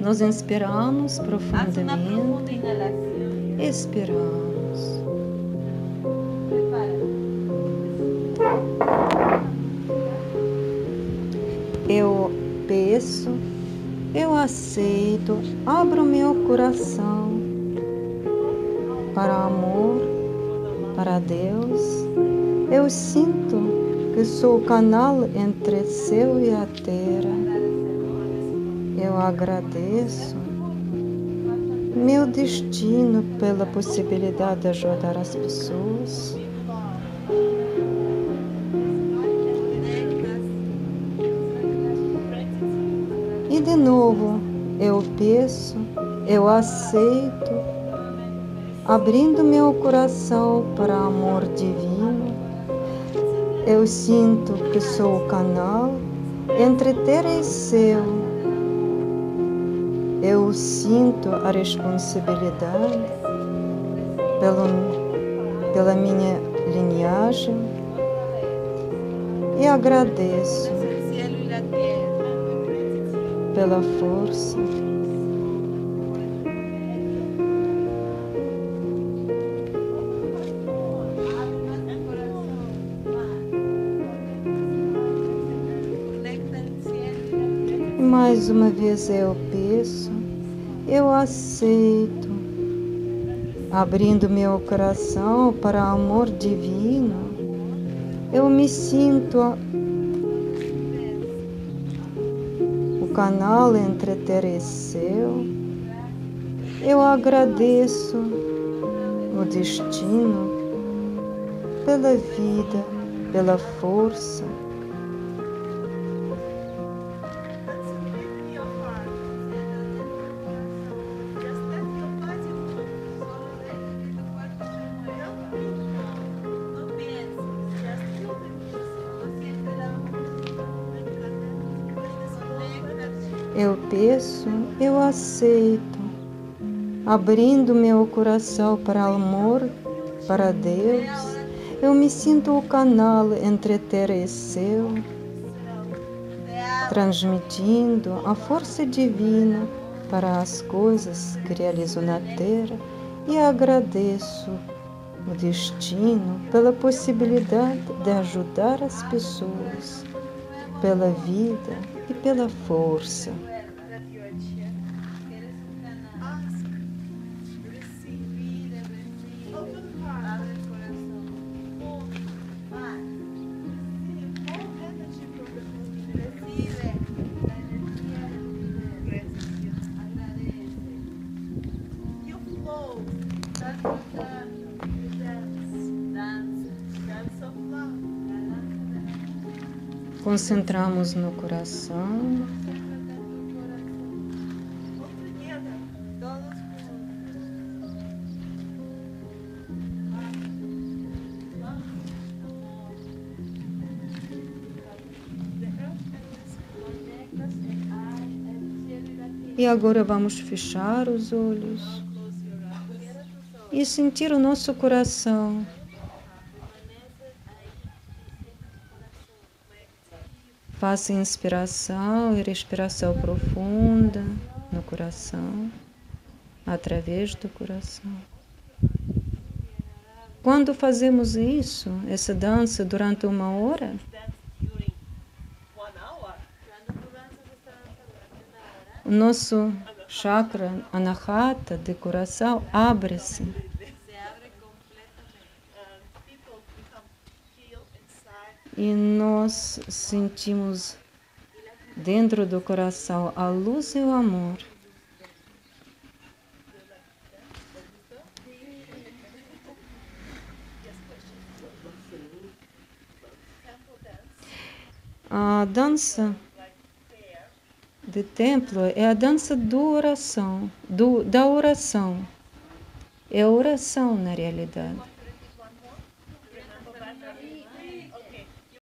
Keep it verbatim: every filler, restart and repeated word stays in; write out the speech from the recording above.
Nos inspiramos profundamente, expiramos. Eu peço, eu aceito, abro meu coração para o amor, para Deus. Eu sinto que sou o canal entre o céu e a terra. Eu agradeço meu destino pela possibilidade de ajudar as pessoas. E de novo, eu peço, eu aceito, abrindo meu coração para o amor divino. Eu sinto que sou o canal entre terra e céu. Eu sinto a responsabilidade pela, pela minha linhagem e agradeço pela força. Mais uma vez eu peço, eu aceito, abrindo meu coração para o amor divino. Eu me sinto a... o canal entre terra e céu. Eu agradeço o destino pela vida, pela força. Eu peço, eu aceito, abrindo meu coração para o amor, para Deus. Eu me sinto o canal entre terra e céu, transmitindo a força divina para as coisas que realizo na terra e agradeço o destino pela possibilidade de ajudar as pessoas, pela vida e pela força. Concentramos no coração. E agora vamos fechar os olhos e sentir o nosso coração. Faça inspiração e respiração profunda no coração, através do coração. Quando fazemos isso, essa dança durante uma hora, o nosso chakra anahata de coração abre-se. E nós sentimos dentro do coração a luz e o amor. A dança de templo é a dança do oração, do, da oração. É oração na realidade.